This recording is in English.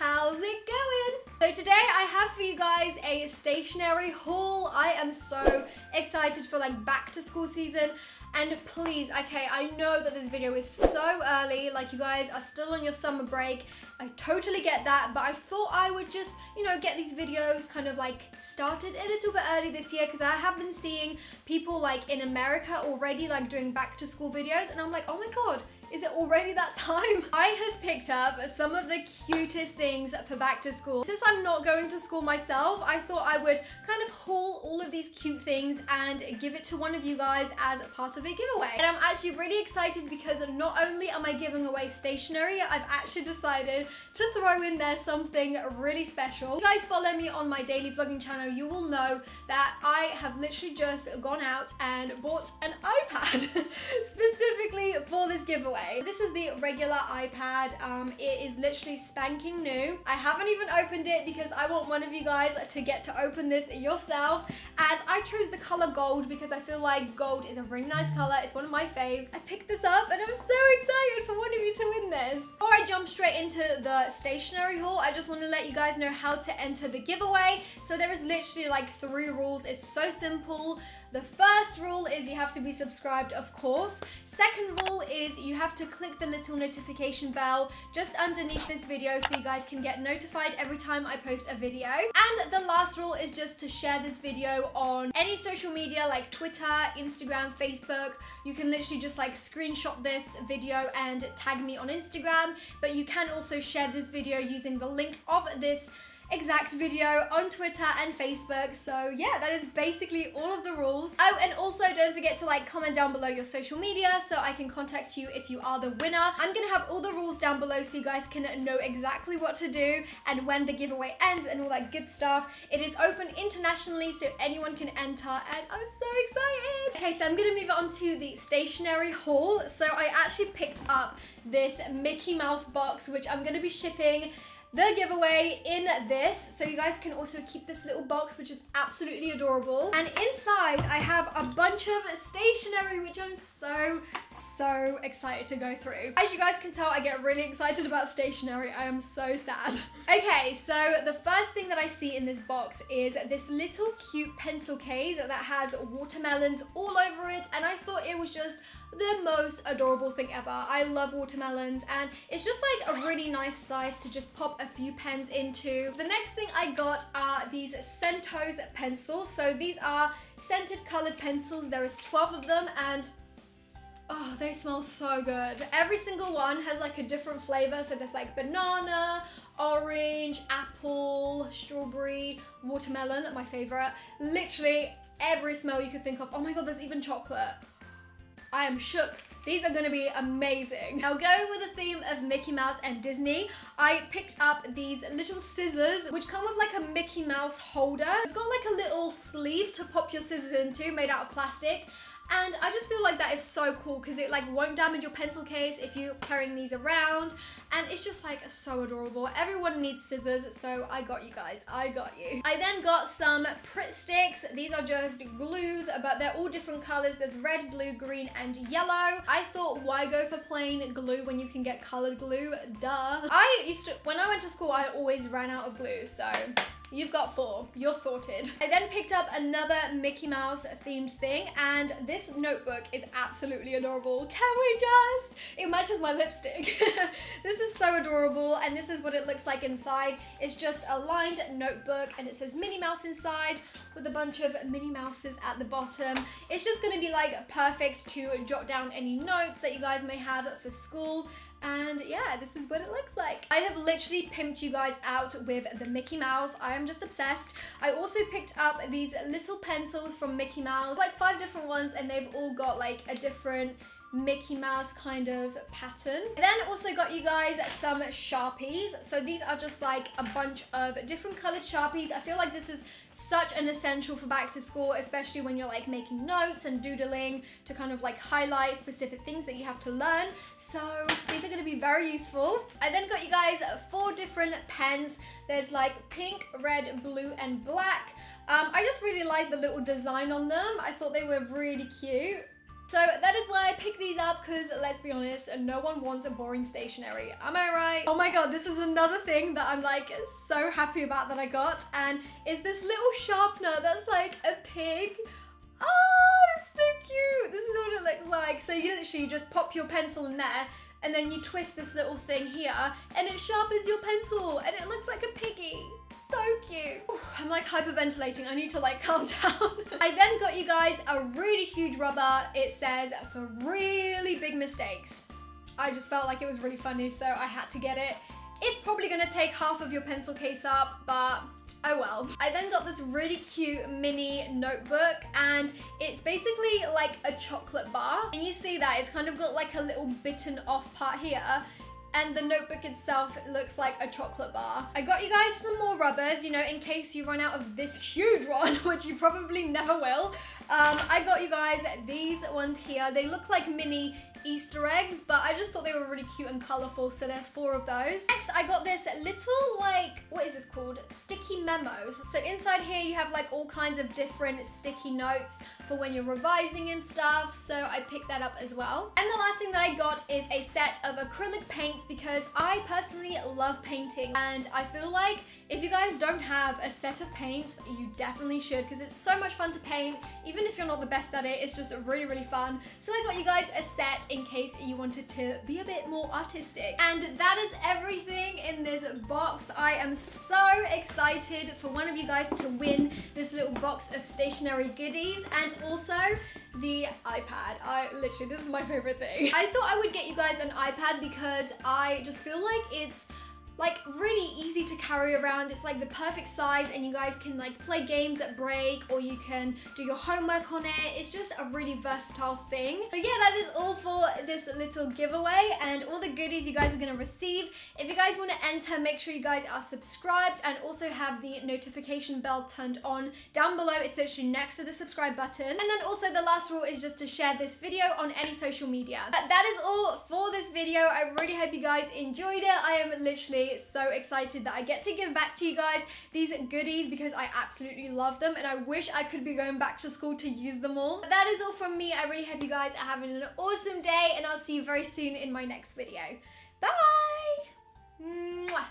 How's it going? So today I have for you guys a stationery haul. I am so excited for like back to school season. And please, okay, I know that this video is so early, like you guys are still on your summer break. I totally get that, but I thought I would just, you know, get these videos kind of like started a little bit early this year because I have been seeing people like in America already like doing back to school videos and I'm like, oh my god, is it already that time? I have picked up some of the cutest things for back to school. Since I'm not going to school myself, I thought I would kind of haul all of these cute things and give it to one of you guys as a part of a giveaway. And I'm actually really excited because not only am I giving away stationery, I've actually decided to throw in there something really special. If you guys follow me on my daily vlogging channel, you will know that I have literally just gone out and bought an iPad specifically for this giveaway. This is the regular iPad. It is literally spanking new. I haven't even opened it because I want one of you guys to get to open this yourself. And I chose the color gold because I feel like gold is a really nice color. It's one of my faves. I picked this up and I'm so excited for one of you to win this. Before I jump straight into the stationery haul, I just want to let you guys know how to enter the giveaway. So there is literally like 3 rules. It's so simple. The first rule is you have to be subscribed, of course. Second rule is you have to click the little notification bell just underneath this video so you guys can get notified every time I post a video. And the last rule is just to share this video on any social media like Twitter, Instagram, Facebook. You can literally just like screenshot this video and tag me on Instagram, but you can also share this video using the link of this exact video on Twitter and Facebook. So yeah, that is basically all of the rules. Oh, and also don't forget to like comment down below your social media so I can contact you if you are the winner. I'm gonna have all the rules down below so you guys can know exactly what to do and when the giveaway ends and all that good stuff. It is open internationally so anyone can enter and I'm so excited. Okay, so I'm gonna move on to the stationery haul. So I actually picked up this Mickey Mouse box which I'm gonna be shipping the giveaway in this, so you guys can also keep this little box which is absolutely adorable. And inside I have a bunch of stationery which I'm so excited to go through. As you guys can tell, I get really excited about stationery. I am so sad. Okay, so the first thing that I see in this box is this little cute pencil case that has watermelons all over it and I thought it was just the most adorable thing ever. I love watermelons and it's just like a really nice size to just pop a few pens into. The next thing I got are these Sentos pencils. So these are scented colored pencils. There is 12 of them and oh, they smell so good. Every single one has like a different flavor. So there's like banana, orange, apple, strawberry, watermelon, my favorite. Literally every smell you could think of. Oh my God, there's even chocolate. I am shook. These are gonna be amazing. Now going with the theme of Mickey Mouse and Disney, I picked up these little scissors which come with like a Mickey Mouse holder. It's got like a little sleeve to pop your scissors into made out of plastic. And I just feel like that is so cool because it like won't damage your pencil case if you're carrying these around. And it's just like so adorable. Everyone needs scissors, so I got you guys, I got you. I then got some Pritt sticks. These are just glues, but they're all different colors. There's red, blue, green, and yellow. I thought, why go for plain glue when you can get colored glue? Duh. I used to, when I went to school, I always ran out of glue, so. You've got 4, you're sorted. I then picked up another Mickey Mouse themed thing and this notebook is absolutely adorable. Can we just? It matches my lipstick. This is so adorable and this is what it looks like inside. It's just a lined notebook and it says Minnie Mouse inside with a bunch of Minnie Mouses at the bottom. It's just gonna be like perfect to jot down any notes that you guys may have for school. And yeah, this is what it looks like. I have literally pimped you guys out with the Mickey Mouse. I am just obsessed. I also picked up these little pencils from Mickey Mouse, like 5 different ones, and they've all got like a different Mickey Mouse kind of pattern. I then also got you guys some Sharpies. So these are just like a bunch of different colored Sharpies. I feel like this is such an essential for back to school, especially when you're like making notes and doodling to kind of like highlight specific things that you have to learn. So these are going to be very useful. I then got you guys 4 different pens. There's like pink, red, blue, and black. I just really like the little design on them. I thought they were really cute. So that is why I picked these up, because let's be honest, no one wants a boring stationery. Am I right? Oh my god, this is another thing that I'm like so happy about that I got, and is this little sharpener that's like a pig. Oh, it's so cute. This is what it looks like. So you literally just pop your pencil in there, and then you twist this little thing here, and it sharpens your pencil, and it looks like a piggy. So cute. Ooh, I'm like hyperventilating. I need to like calm down. I then got you guys a really huge rubber. It says for really big mistakes. I just felt like it was really funny, so I had to get it. It's probably gonna take half of your pencil case up, but oh well. I then got this really cute mini notebook, and it's basically like a chocolate bar. And you see that it's kind of got like a little bitten off part here, and the notebook itself looks like a chocolate bar. I got you guys some more rubbers, you know, in case you run out of this huge one, which you probably never will. I got you guys these ones here. They look like mini Easter eggs, but I just thought they were really cute and colourful, so there's 4 of those. Next, I got this little, like, what is this called? Sticky memos. So inside here you have like all kinds of different sticky notes for when you're revising and stuff, so I picked that up as well. And the last thing that I got is a set of acrylic paints, because I personally love painting, and I feel like if you guys don't have a set of paints, you definitely should, because it's so much fun to paint. Even if you're not the best at it, it's just really, really fun. So I got you guys a set in case you wanted to be a bit more artistic. And that is everything in this box. I am so excited for one of you guys to win this little box of stationery goodies, and also the iPad. Literally, this is my favorite thing. I thought I would get you guys an iPad because I just feel like it's like really easy to carry around. It's like the perfect size, and you guys can like play games at break, or you can do your homework on it. It's just a really versatile thing. So yeah, that is all for this little giveaway and all the goodies you guys are gonna receive. If you guys wanna enter, make sure you guys are subscribed and also have the notification bell turned on down below. It's literally next to the subscribe button. And then also the last rule is just to share this video on any social media. But that is all for this video. I really hope you guys enjoyed it. I am literally so excited that I get to give back to you guys these goodies, because I absolutely love them, and I wish I could be going back to school to use them all. But that is all from me. I really hope you guys are having an awesome day, and I'll see you very soon in my next video. Bye! Mwah.